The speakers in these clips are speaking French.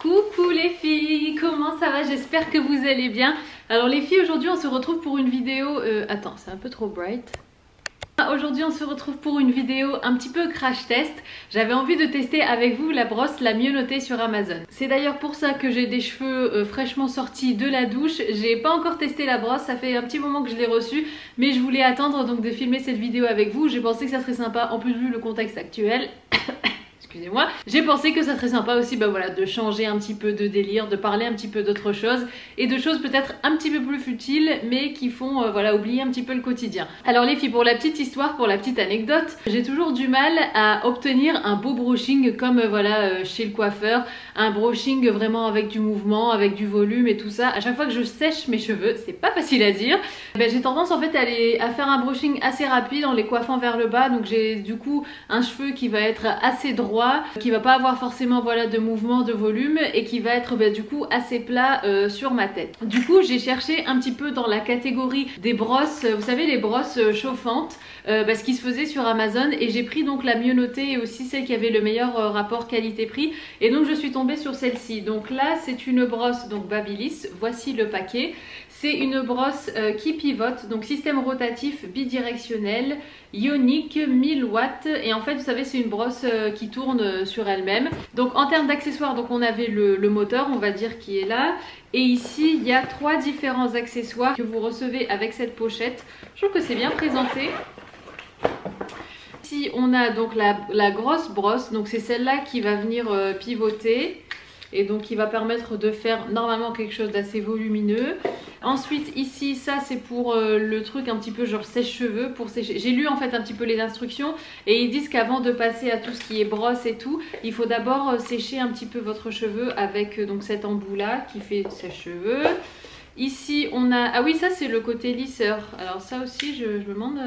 Coucou les filles, comment ça va? J'espère que vous allez bien. Alors les filles, aujourd'hui on se retrouve pour une vidéo... attends, c'est un peu trop bright. Aujourd'hui on se retrouve pour une vidéo un petit peu crash test. J'avais envie de tester avec vous la brosse la mieux notée sur Amazon. C'est d'ailleurs pour ça que j'ai des cheveux fraîchement sortis de la douche. J'ai pas encore testé la brosse, ça fait un petit moment que je l'ai reçue, mais je voulais attendre donc de filmer cette vidéo avec vous. J'ai pensé que ça serait sympa, en plus vu le contexte actuel. Excusez-moi, j'ai pensé que ça serait sympa aussi voilà, de changer un petit peu de délire, de parler un petit peu d'autre chose et de choses peut-être un petit peu plus futiles mais qui font voilà, oublier un petit peu le quotidien. Alors les filles, pour la petite histoire, pour la petite anecdote, j'ai toujours du mal à obtenir un beau brushing comme voilà, chez le coiffeur, un brushing vraiment avec du mouvement, avec du volume et tout ça. À chaque fois que je sèche mes cheveux, c'est pas facile à dire, j'ai tendance en fait à faire un brushing assez rapide en les coiffant vers le bas, donc j'ai du coup un cheveu qui va être assez droit, qui va pas avoir forcément voilà, de mouvement, de volume et qui va être du coup assez plat sur ma tête. Du coup j'ai cherché un petit peu dans la catégorie des brosses, vous savez les brosses chauffantes, ce qui se faisait sur Amazon, et j'ai pris donc la mieux notée et aussi celle qui avait le meilleur rapport qualité-prix, et donc je suis tombée sur celle-ci. Donc là c'est une brosse donc Babyliss, voici le paquet. C'est une brosse qui pivote, donc système rotatif bidirectionnel, ionique, 1000 watts. Et en fait, vous savez, c'est une brosse qui tourne sur elle-même. Donc en termes d'accessoires, donc on avait le moteur, on va dire, qui est là. Et ici, il y a trois différents accessoires que vous recevez avec cette pochette. Je trouve que c'est bien présenté. Ici, on a donc la grosse brosse, donc c'est celle-là qui va venir pivoter. Et donc il va permettre de faire normalement quelque chose d'assez volumineux. Ensuite ici, ça c'est pour le truc un petit peu genre sèche-cheveux, pour sécher. J'ai lu en fait un petit peu les instructions et ils disent qu'avant de passer à tout ce qui est brosse et tout, il faut d'abord sécher un petit peu votre cheveu avec donc cet embout là qui fait sèche-cheveux. Ici on a... ah oui, ça c'est le côté lisseur. Alors ça aussi je me demande...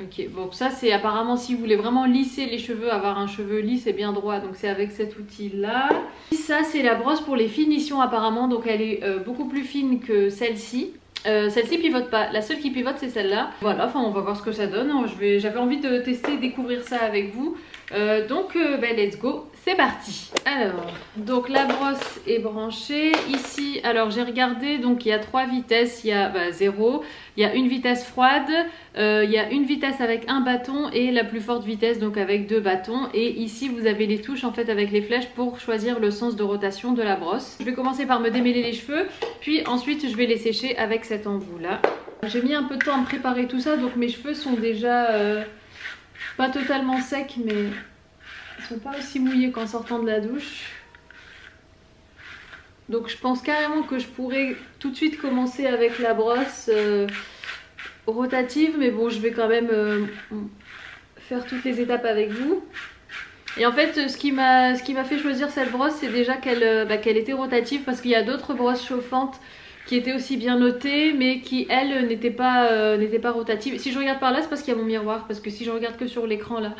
Ok, bon ça c'est apparemment si vous voulez vraiment lisser les cheveux, avoir un cheveu lisse et bien droit, donc c'est avec cet outil là. Ça c'est la brosse pour les finitions apparemment, donc elle est beaucoup plus fine que celle-ci. Celle-ci pivote pas, la seule qui pivote c'est celle-là. Voilà, enfin on va voir ce que ça donne, j'avais envie de tester, découvrir ça avec vous. Let's go, c'est parti. Alors, donc la brosse est branchée. Ici, alors j'ai regardé, donc il y a trois vitesses, il y a 0, il y a une vitesse froide, il y a une vitesse avec un bâton et la plus forte vitesse donc avec 2 bâtons. Et ici vous avez les touches en fait avec les flèches pour choisir le sens de rotation de la brosse. Je vais commencer par me démêler les cheveux, puis ensuite je vais les sécher avec cet embout là. J'ai mis un peu de temps à me préparer tout ça, donc mes cheveux sont déjà... pas totalement secs, mais ils sont pas aussi mouillés qu'en sortant de la douche. Donc je pense carrément que je pourrais tout de suite commencer avec la brosse rotative, mais bon je vais quand même faire toutes les étapes avec vous. Et en fait ce qui m'a fait choisir cette brosse, c'est déjà qu'elle était rotative, parce qu'il y a d'autres brosses chauffantes qui était aussi bien notée, mais qui elle n'était pas rotative. Si je regarde par là, c'est parce qu'il y a mon miroir, parce que si je regarde que sur l'écran là,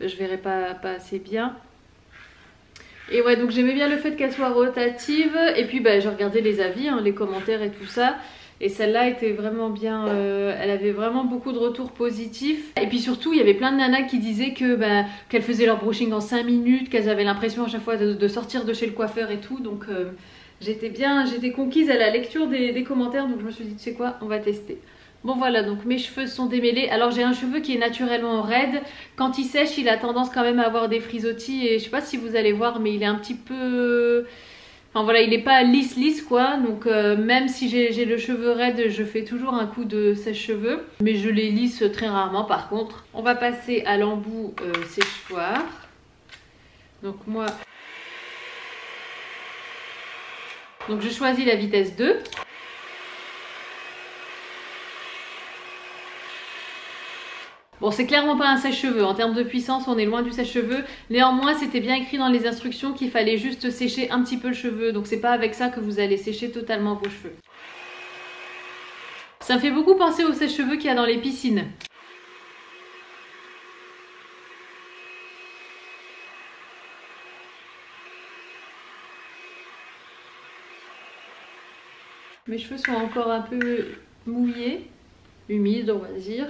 je verrai pas assez bien. Et ouais, donc j'aimais bien le fait qu'elle soit rotative, et puis j'ai regardé les avis, les commentaires et tout ça. Et celle-là était vraiment bien, elle avait vraiment beaucoup de retours positifs. Et puis surtout, il y avait plein de nanas qui disaient qu'elles faisaient leur brushing en 5 minutes, qu'elles avaient l'impression à chaque fois de sortir de chez le coiffeur et tout, donc... J'étais conquise à la lecture des commentaires, donc je me suis dit, tu sais quoi, on va tester. Bon voilà, donc mes cheveux sont démêlés. Alors j'ai un cheveu qui est naturellement raide. Quand il sèche, il a tendance quand même à avoir des frisottis, et je sais pas si vous allez voir, mais il est un petit peu... enfin voilà, il est pas lisse quoi, donc même si j'ai le cheveu raide, je fais toujours un coup de sèche-cheveux, mais je les lisse très rarement par contre. On va passer à l'embout séchoir. Donc moi... donc je choisis la vitesse 2. Bon, c'est clairement pas un sèche-cheveux. En termes de puissance, on est loin du sèche-cheveux. Néanmoins, c'était bien écrit dans les instructions qu'il fallait juste sécher un petit peu le cheveu. Donc c'est pas avec ça que vous allez sécher totalement vos cheveux. Ça me fait beaucoup penser aux sèche-cheveux qu'il y a dans les piscines. Mes cheveux sont encore un peu mouillés, humides on va dire.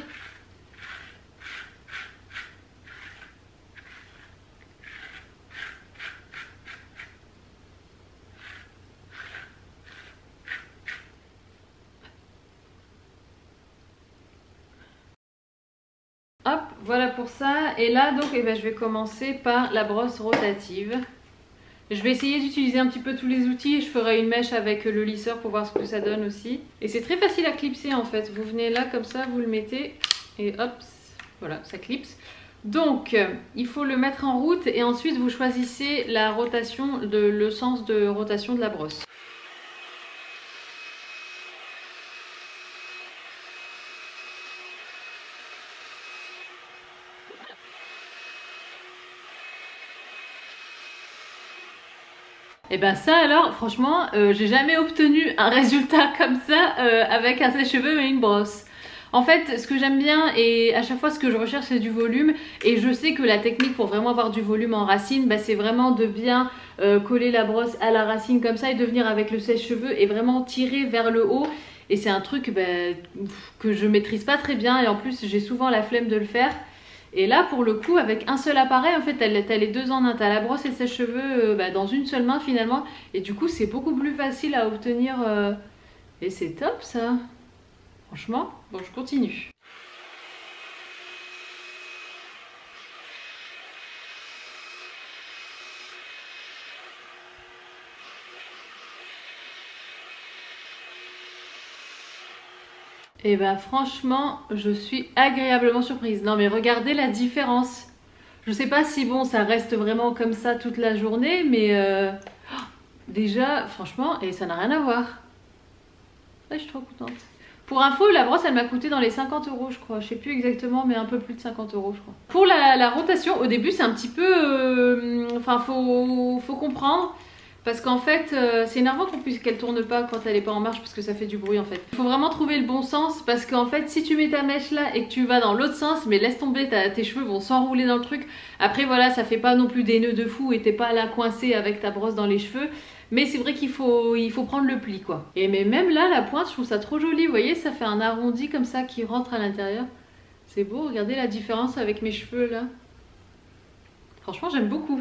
Voilà pour ça. Et là donc eh ben, je vais commencer par la brosse rotative. Je vais essayer d'utiliser un petit peu tous les outils et je ferai une mèche avec le lisseur pour voir ce que ça donne aussi. Et c'est très facile à clipser en fait. Vous venez là comme ça, vous le mettez et hop, voilà, ça clipse. Donc il faut le mettre en route et ensuite vous choisissez la rotation, le sens de rotation de la brosse. Et ben ça alors, franchement, j'ai jamais obtenu un résultat comme ça avec un sèche-cheveux et une brosse. En fait, ce que j'aime bien et à chaque fois ce que je recherche c'est du volume et je sais que la technique pour vraiment avoir du volume en racine, bah, c'est vraiment de bien coller la brosse à la racine comme ça et de venir avec le sèche-cheveux et vraiment tirer vers le haut. Et c'est un truc bah, que je maîtrise pas très bien et en plus j'ai souvent la flemme de le faire. Et là pour le coup avec un seul appareil en fait t'as les deux en un, t'as la brosse et le sèche-cheveux bah, dans une seule main finalement et du coup c'est beaucoup plus facile à obtenir et c'est top ça, franchement. Bon je continue. Et bah franchement je suis agréablement surprise. Non mais regardez la différence. Je sais pas si bon ça reste vraiment comme ça toute la journée mais déjà franchement et ça n'a rien à voir. Ouais, je suis trop contente. Pour info la brosse elle m'a coûté dans les 50 € je crois. Je sais plus exactement mais un peu plus de 50 € je crois. Pour la rotation au début c'est un petit peu... Enfin faut comprendre. Parce qu'en fait, c'est énervant qu'elle tourne pas quand elle est pas en marche parce que ça fait du bruit en fait. Il faut vraiment trouver le bon sens parce qu'en fait, si tu mets ta mèche là et que tu vas dans l'autre sens, mais laisse tomber, tes cheveux vont s'enrouler dans le truc. Après voilà, ça fait pas non plus des nœuds de fou et t'es pas là coincé avec ta brosse dans les cheveux. Mais c'est vrai qu'il faut prendre le pli quoi. Et mais même là, la pointe, je trouve ça trop joli. Vous voyez, ça fait un arrondi comme ça qui rentre à l'intérieur. C'est beau, regardez la différence avec mes cheveux là. Franchement, j'aime beaucoup.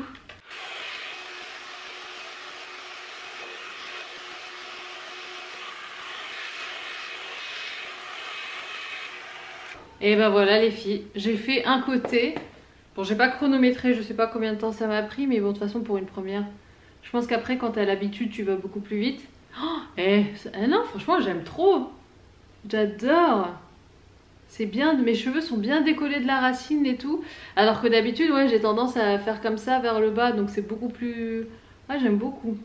Et ben voilà les filles, j'ai fait un côté. Bon j'ai pas chronométré, je sais pas combien de temps ça m'a pris, mais bon de toute façon pour une première, je pense qu'après quand t'as l'habitude tu vas beaucoup plus vite. Oh, et non franchement j'aime trop, j'adore. C'est bien, mes cheveux sont bien décollés de la racine et tout, alors que d'habitude ouais j'ai tendance à faire comme ça vers le bas, donc c'est beaucoup plus... Ah j'aime beaucoup.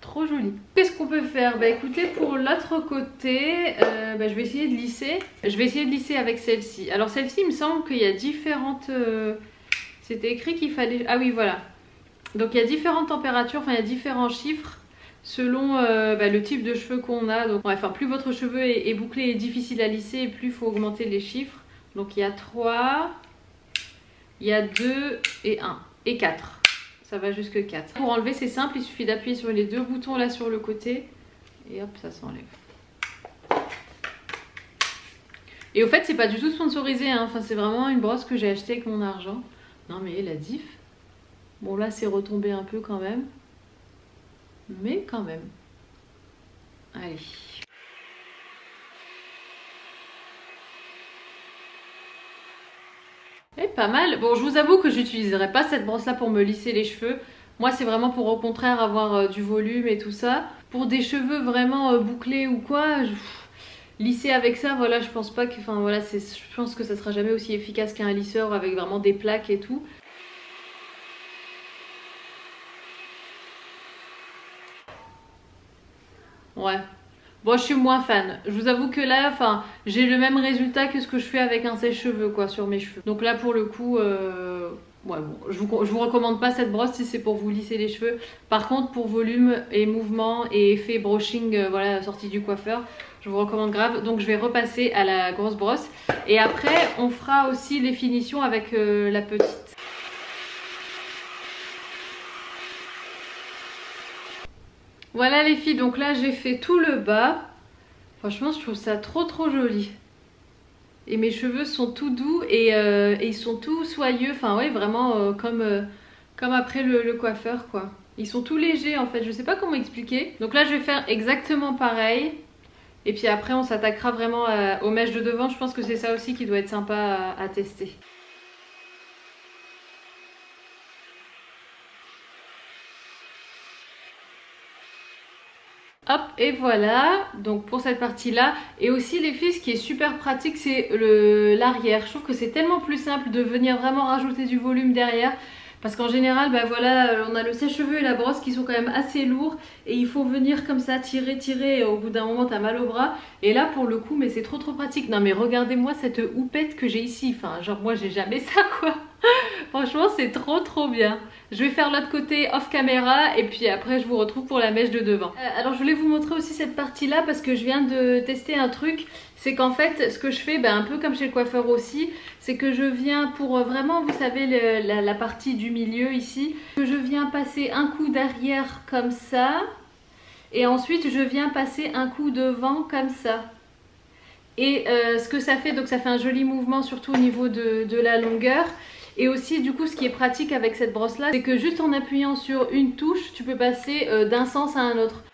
Trop joli. Qu'est-ce qu'on peut faire? Bah écoutez, pour l'autre côté, bah, je vais essayer de lisser. Je vais essayer de lisser avec celle-ci. Alors celle-ci, il me semble qu'il y a différentes... C'était écrit qu'il fallait... Ah oui, voilà. Donc il y a différentes températures, enfin il y a différents chiffres selon bah, le type de cheveux qu'on a. Donc, enfin, plus votre cheveu est bouclé et difficile à lisser, et plus il faut augmenter les chiffres. Donc il y a 3, il y a 2 et 1 et 4. Ça va jusque 4. Pour enlever c'est simple, il suffit d'appuyer sur les deux boutons là sur le côté et hop ça s'enlève. Et au fait c'est pas du tout sponsorisé, hein. Enfin, c'est vraiment une brosse que j'ai achetée avec mon argent. Non mais la diff. Bon là c'est retombé un peu quand même. Mais quand même. Allez. Et pas mal. Bon, je vous avoue que j'utiliserai pas cette brosse là pour me lisser les cheveux. Moi, c'est vraiment pour au contraire avoir du volume et tout ça. Pour des cheveux vraiment bouclés ou quoi, lisser avec ça, voilà, je pense pas que... Enfin, voilà, je pense que ça sera jamais aussi efficace qu'un lisseur avec vraiment des plaques et tout. Ouais. Bon, je suis moins fan. Je vous avoue que là, enfin, j'ai le même résultat que ce que je fais avec un sèche-cheveux, quoi, sur mes cheveux. Donc là, pour le coup, ouais, bon, je vous recommande pas cette brosse si c'est pour vous lisser les cheveux. Par contre, pour volume et mouvement et effet brushing, voilà, sortie du coiffeur, je vous recommande grave. Donc je vais repasser à la grosse brosse. Et après, on fera aussi les finitions avec la petite. Voilà les filles, donc là j'ai fait tout le bas. Franchement je trouve ça trop joli. Et mes cheveux sont tout doux et ils sont tout soyeux. Enfin ouais vraiment comme après le coiffeur quoi. Ils sont tout légers en fait, je sais pas comment expliquer. Donc là je vais faire exactement pareil. Et puis après on s'attaquera vraiment aux mèches de devant. Je pense que c'est ça aussi qui doit être sympa à tester. Hop, et voilà, donc pour cette partie là. Et aussi les filles, ce qui est super pratique, c'est l'arrière. Je trouve que c'est tellement plus simple de venir vraiment rajouter du volume derrière, parce qu'en général, bah voilà, on a le sèche-cheveux et la brosse qui sont quand même assez lourds, et il faut venir comme ça tirer, et au bout d'un moment t'as mal au bras. Et là pour le coup, mais c'est trop pratique. Non mais regardez-moi cette houppette que j'ai ici, enfin genre moi j'ai jamais ça quoi. Franchement c'est trop bien. Je vais faire l'autre côté off caméra et puis après je vous retrouve pour la mèche de devant. Alors je voulais vous montrer aussi cette partie là parce que je viens de tester un truc. C'est qu'en fait ce que je fais, ben, un peu comme chez le coiffeur aussi, c'est que je viens pour vraiment, vous savez, la partie du milieu ici, que je viens passer un coup derrière comme ça et ensuite je viens passer un coup devant comme ça. Et ce que ça fait, donc ça fait un joli mouvement surtout au niveau de la longueur. Et aussi du coup ce qui est pratique avec cette brosse là, c'est que juste en appuyant sur une touche, tu peux passer d'un sens à un autre.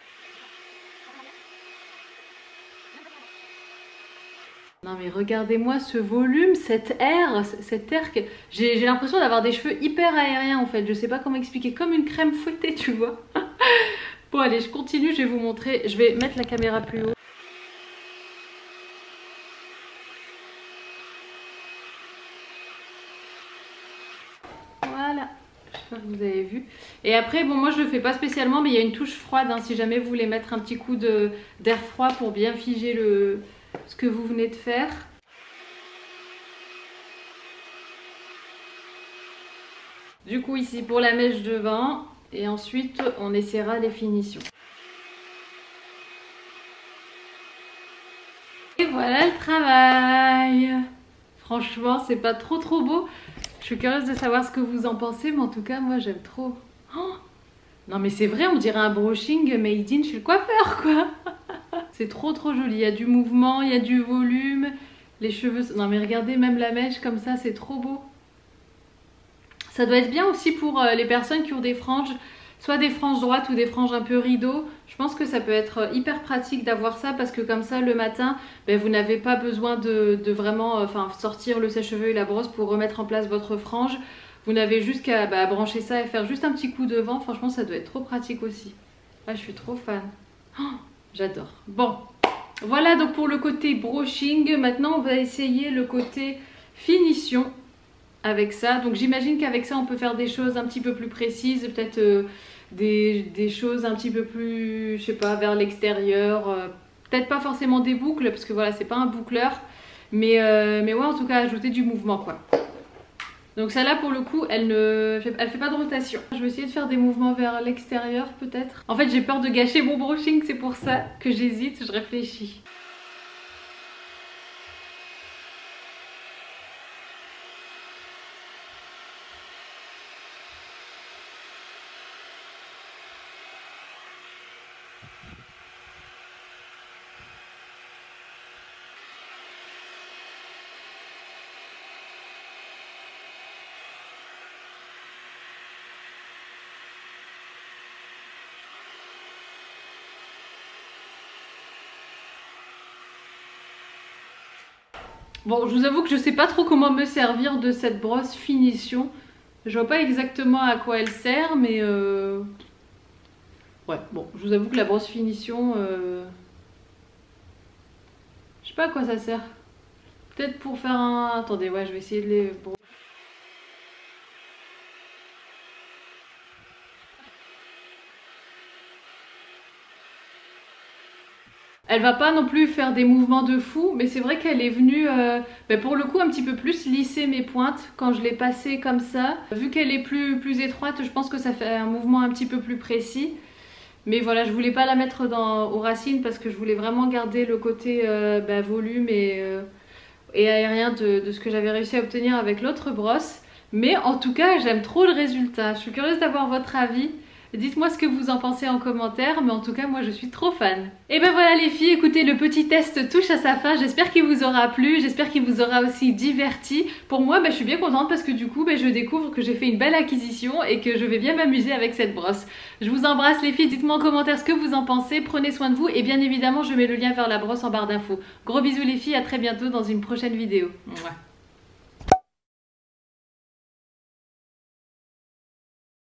Non mais regardez-moi ce volume, cette air, j'ai l'impression d'avoir des cheveux hyper aériens en fait, je sais pas comment expliquer, comme une crème fouettée tu vois. Bon allez, je continue, je vais vous montrer, je vais mettre la caméra plus haut. Voilà, j'espère que vous avez vu. Et après, bon, moi je le fais pas spécialement, mais il y a une touche froide hein, si jamais vous voulez mettre un petit coup d'air froid pour bien figer ce que vous venez de faire. Du coup ici pour la mèche devant, et ensuite on essaiera les finitions. Et voilà le travail. Franchement c'est pas trop beau. Je suis curieuse de savoir ce que vous en pensez, mais en tout cas, moi, j'aime trop. Oh non, mais c'est vrai, on dirait un brushing made in chez le coiffeur, quoi. C'est trop joli. Il y a du mouvement, il y a du volume. Les cheveux... Non, mais regardez, même la mèche comme ça, c'est trop beau. Ça doit être bien aussi pour les personnes qui ont des franges, soit des franges droites ou des franges un peu rideaux. Je pense que ça peut être hyper pratique d'avoir ça, parce que comme ça, le matin, ben, vous n'avez pas besoin de vraiment sortir le sèche-cheveux et la brosse pour remettre en place votre frange. Vous n'avez juste qu'à brancher ça et faire juste un petit coup devant. Franchement, ça doit être trop pratique aussi. Là, je suis trop fan. Oh, j'adore. Bon, voilà donc pour le côté brushing. Maintenant, on va essayer le côté finition avec ça. Donc, j'imagine qu'avec ça, on peut faire des choses un petit peu plus précises, peut-être... Des choses un petit peu plus, je sais pas, vers l'extérieur, peut-être pas forcément des boucles parce que voilà c'est pas un boucleur, mais ouais, en tout cas ajouter du mouvement quoi. Donc celle-là pour le coup elle fait pas de rotation. Je vais essayer de faire des mouvements vers l'extérieur peut-être. En fait j'ai peur de gâcher mon brushing, c'est pour ça que j'hésite, je réfléchis. Bon, je vous avoue que je sais pas trop comment me servir de cette brosse finition. Je vois pas exactement à quoi elle sert, mais ouais, bon, je vous avoue que la brosse finition... Je sais pas à quoi ça sert. Peut-être pour faire un... Attendez, ouais, je vais essayer de les... Bon. Elle va pas non plus faire des mouvements de fou, mais c'est vrai qu'elle est venue ben pour le coup un petit peu plus lisser mes pointes quand je l'ai passée comme ça. Vu qu'elle est plus étroite, je pense que ça fait un mouvement un petit peu plus précis. Mais voilà, je voulais pas la mettre aux racines parce que je voulais vraiment garder le côté ben volume et aérien de ce que j'avais réussi à obtenir avec l'autre brosse. Mais en tout cas, j'aime trop le résultat. Je suis curieuse d'avoir votre avis. Dites-moi ce que vous en pensez en commentaire, mais en tout cas, moi, je suis trop fan. Et ben voilà les filles, écoutez, le petit test touche à sa fin. J'espère qu'il vous aura plu, j'espère qu'il vous aura aussi diverti. Pour moi, ben, je suis bien contente parce que du coup, ben, je découvre que j'ai fait une belle acquisition et que je vais bien m'amuser avec cette brosse. Je vous embrasse les filles, dites-moi en commentaire ce que vous en pensez, prenez soin de vous et bien évidemment, je mets le lien vers la brosse en barre d'infos. Gros bisous les filles, à très bientôt dans une prochaine vidéo. Mouah.